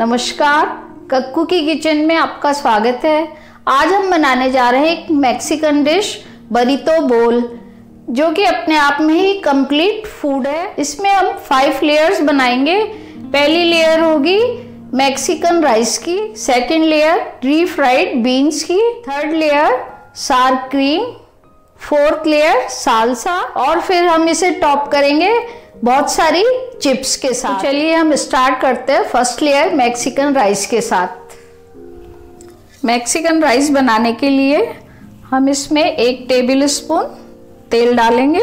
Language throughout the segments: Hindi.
नमस्कार, कक्कू की किचन में आपका स्वागत है। आज हम बनाने जा रहे हैं एक मैक्सिकन डिश बरीतो बोल, जो कि अपने आप में ही कंप्लीट फूड है। इसमें हम 5 लेयर्स बनाएंगे। पहली लेयर होगी मैक्सिकन राइस की, सेकंड लेयर रीफ्राइड बीन्स की, third layer sour cream, fourth layer salsa, और फिर हम इसे टॉप करेंगे बहुत सारी चिप्स के साथ। चलिए हम स्टार्ट करते हैं फर्स्ट लेयर मैक्सिकन राइस के साथ। मैक्सिकन राइस बनाने के लिए हम इसमें 1 टेबलस्पून तेल डालेंगे।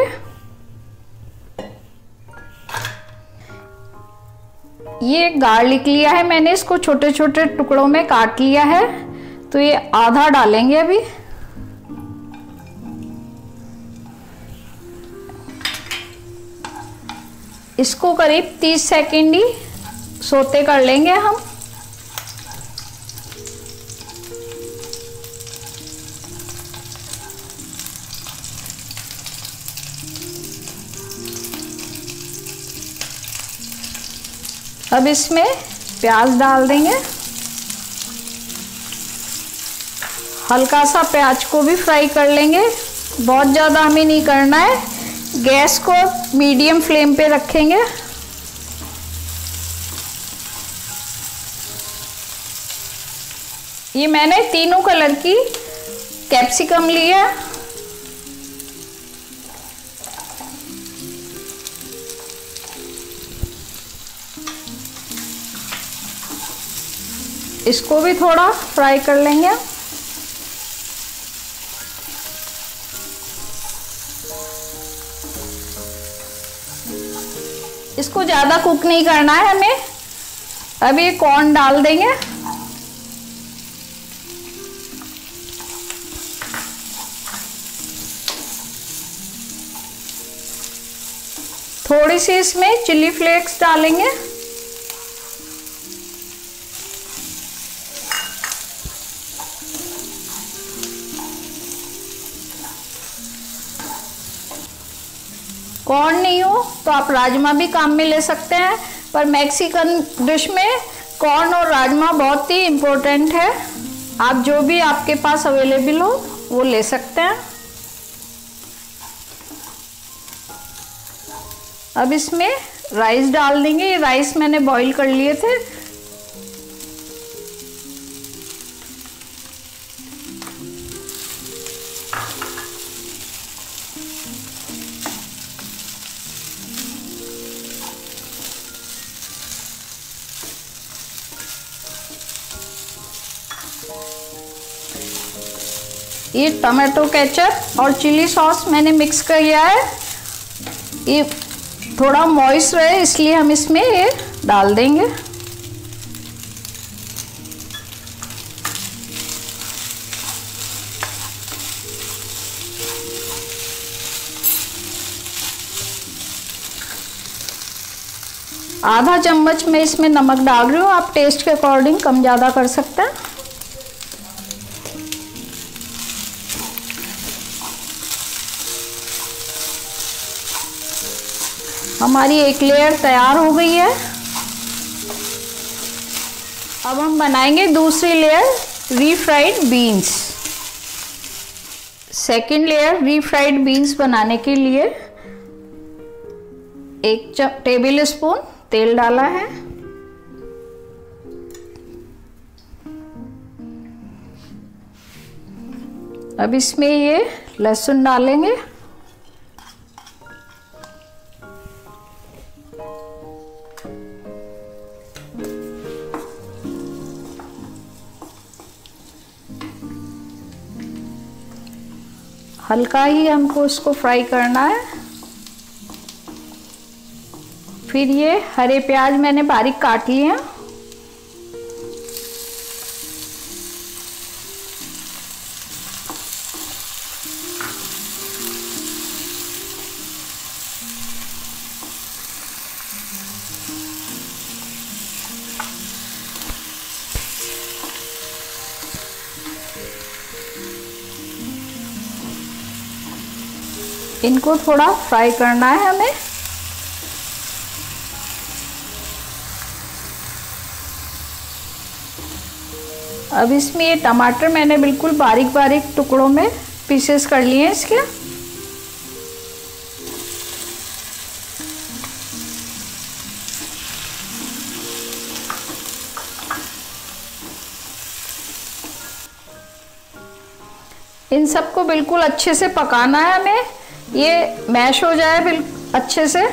ये गार्लिक लिया है मैंने, इसको छोटे छोटे टुकड़ों में काट लिया है, तो ये आधा डालेंगे अभी। इसको करीब 30 सेकेंड ही सोते कर लेंगे हम। अब इसमें प्याज डाल देंगे। हल्का सा प्याज को भी फ्राई कर लेंगे, बहुत ज़्यादा हमें नहीं करना है। गैस को मीडियम फ्लेम पे रखेंगे। ये मैंने तीनों कलर की कैप्सिकम ली है। इसको भी थोड़ा फ्राई कर लेंगे। इसको ज़्यादा कुक नहीं करना है हमें। अब ये कॉर्न डाल देंगे। थोड़ी सी इसमें चिली फ्लेक्स डालेंगे। कॉर्न नहीं हो तो आप राजमा भी काम में ले सकते हैं, पर मैक्सिकन डिश में कॉर्न और राजमा बहुत ही इम्पोर्टेंट है। आप जो भी आपके पास अवेलेबल हो वो ले सकते हैं। अब इसमें राइस डाल देंगे। ये राइस मैंने बॉईल कर लिए थे। ये टमाटो केचप और चिली सॉस मैंने मिक्स कर लिया है। ये थोड़ा मॉइस्ट रहे इसलिए हम इसमें ये डाल देंगे। आधा चम्मच मैं इसमें नमक डाल रही हूँ, आप टेस्ट के अकॉर्डिंग कम ज़्यादा कर सकते हैं। हमारी एक लेयर तैयार हो गई है। अब हम बनाएंगे दूसरी layer refried beans. Second layer refried beans बनाने के लिए 1 टेबलस्पून तेल डाला है। अब इसमें ये लहसुन डालेंगे। हल्का ही हमको इसको फ्राई करना है। फिर ये हरे प्याज मैंने बारीक काट लिए हैं। इनको थोड़ा फ्राई करना है हमें। अब इसमें ये टमाटर मैंने बिल्कुल बारीक बारीक टुकड़ों में पीसेस कर लिए हैं इसके। इन सबको बिल्कुल अच्छे से पकाना है हमें, ये मैश हो जाए बिल्कुल अच्छे से।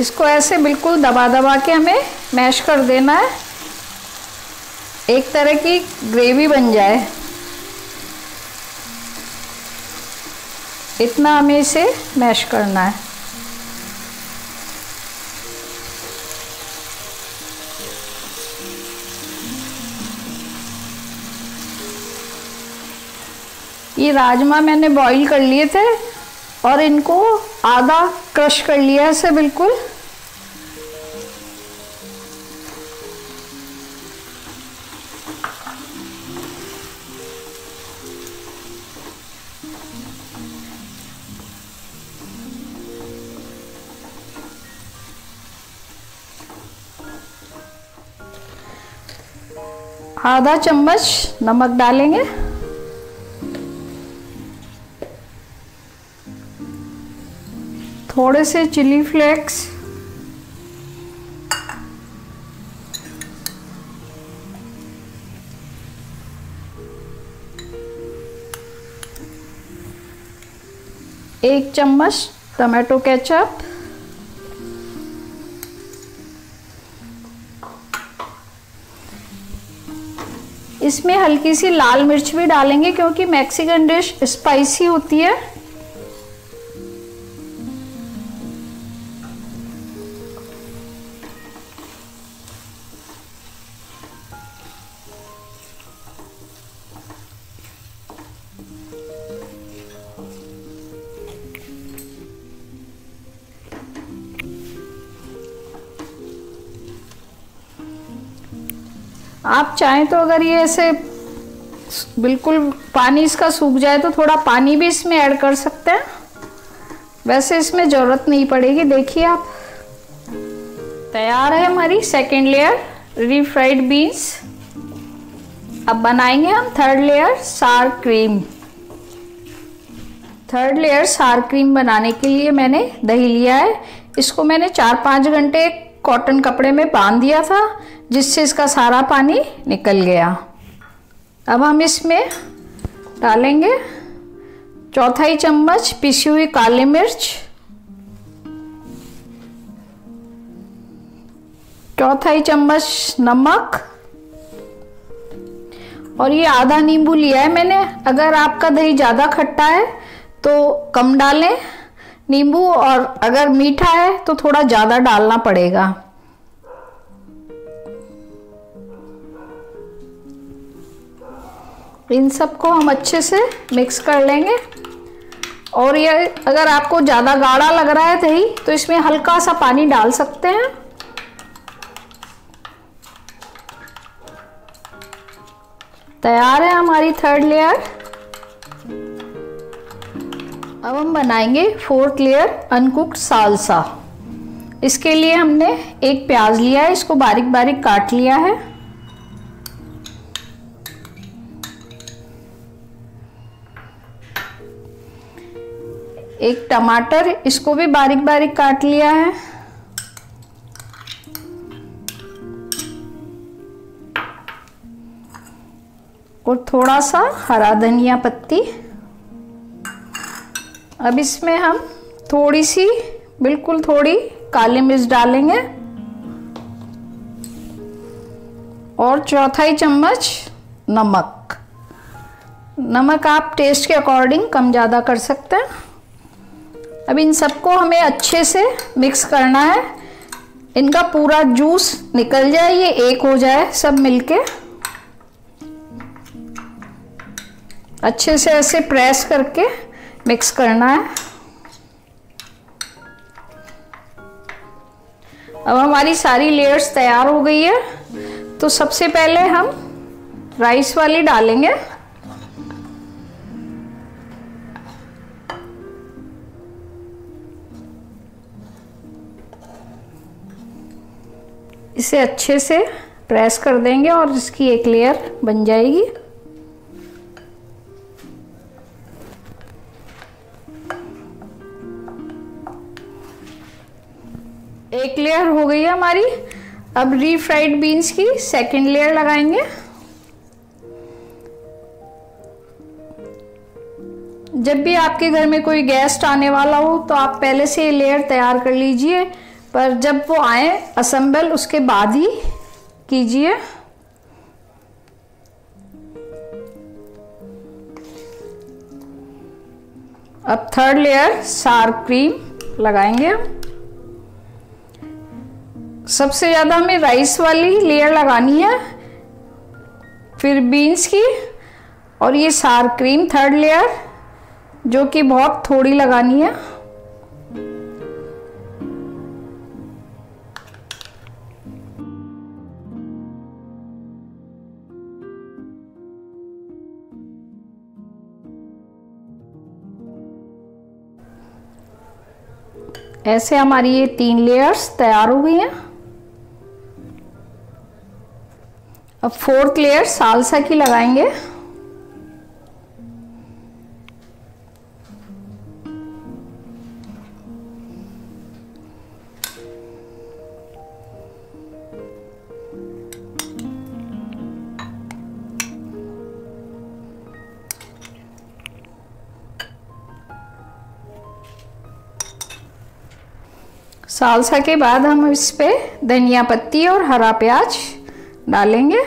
इसको ऐसे बिल्कुल दबा दबा के हमें मैश कर देना है, एक तरह की ग्रेवी बन जाए, इतना हमें इसे मैश करना है। ये राजमा मैंने बॉईल कर लिए थे और इनको आधा क्रश कर लिया है ऐसे बिल्कुल। आधा चम्मच नमक डालेंगे। थोड़े से चिली फ्लेक्स, एक चम्मच टमाटो केचप, इसमें हल्की सी लाल मिर्च भी डालेंगे क्योंकि मैक्सिकन डिश स्पाइसी होती है। आप चाहें तो अगर ये ऐसे बिल्कुल पानी इसका सूख जाए तो थोड़ा पानी भी इसमें ऐड कर सकते हैं, वैसे इसमें ज़रूरत नहीं पड़ेगी। देखिए आप, तैयार है हमारी सेकंड लेयर रीफ्राइड बीन्स। अब बनाएंगे हम third layer sour cream. Third layer sour cream बनाने के लिए मैंने दही लिया है, इसको मैंने 4-5 घंटे कॉटन कपड़े में बांध दिया था जिससे इसका सारा पानी निकल गया। अब हम इसमें डालेंगे 1/4 चम्मच पिसी हुई काली मिर्च, 1/4 चम्मच नमक और ये आधा नींबू लिया है मैंने। अगर आपका दही ज़्यादा खट्टा है तो कम डालें नींबू, और अगर मीठा है तो थोड़ा ज़्यादा डालना पड़ेगा। इन सबको हम अच्छे से मिक्स कर लेंगे। और ये अगर आपको ज़्यादा गाढ़ा लग रहा है दही तो इसमें हल्का सा पानी डाल सकते हैं। तैयार है हमारी थर्ड लेयर। अब हम बनाएंगे फोर्थ लेयर अनकुक्ड सालसा। इसके लिए हमने एक प्याज लिया है, इसको बारीक बारीक काट लिया है। एक टमाटर, इसको भी बारीक बारीक काट लिया है। और थोड़ा सा हरा धनिया पत्ती। अब इसमें हम थोड़ी सी, बिल्कुल थोड़ी काली मिर्च डालेंगे और 1/4 चम्मच नमक। नमक आप टेस्ट के अकॉर्डिंग कम ज़्यादा कर सकते हैं। अब इन सबको हमें अच्छे से मिक्स करना है, इनका पूरा जूस निकल जाए, ये एक हो जाए सब मिलके। अच्छे से ऐसे प्रेस करके मिक्स करना है। अब हमारी सारी लेयर्स तैयार हो गई है। तो सबसे पहले हम राइस वाली डालेंगे। इसे अच्छे से प्रेस कर देंगे और इसकी एक लेयर बन जाएगी। एक लेयर हो गई है हमारी। अब रीफ्राइड बीन्स की सेकंड लेयर लगाएंगे। जब भी आपके घर में कोई गेस्ट आने वाला हो तो आप पहले से ये लेयर तैयार कर लीजिए, पर जब वो आए असेंबल उसके बाद ही कीजिए। अब थर्ड लेयर सार्प क्रीम लगाएंगे। सबसे ज़्यादा हमें राइस वाली लेयर लगानी है, फिर बीन्स की, और ये सार्प क्रीम थर्ड लेयर जो कि बहुत थोड़ी लगानी है। ऐसे हमारी ये तीन लेयर्स तैयार हो गई हैं। अब फोर्थ लेयर सालसा की लगाएंगे। सालसा के बाद हम इस पे धनिया पत्ती और हरा प्याज डालेंगे।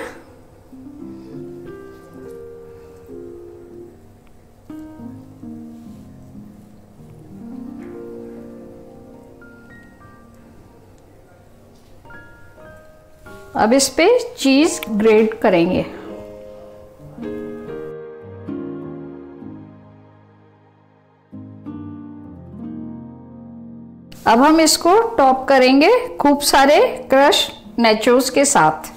अब इस पे चीज ग्रेट करेंगे। अब हम इसको टॉप करेंगे खूब सारे क्रश नेचोस के साथ।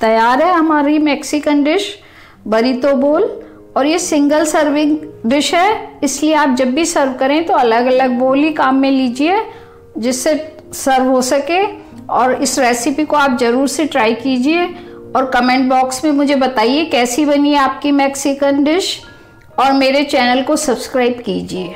तैयार है हमारी मैक्सिकन डिश बरीतो बोल, और ये सिंगल सर्विंग डिश है, इसलिए आप जब भी सर्व करें तो अलग अलग बोल ही काम में लीजिए जिससे सर्व हो सके। और इस रेसिपी को आप ज़रूर से ट्राई कीजिए और कमेंट बॉक्स में मुझे बताइए कैसी बनी आपकी मैक्सिकन डिश, और मेरे चैनल को सब्सक्राइब कीजिए।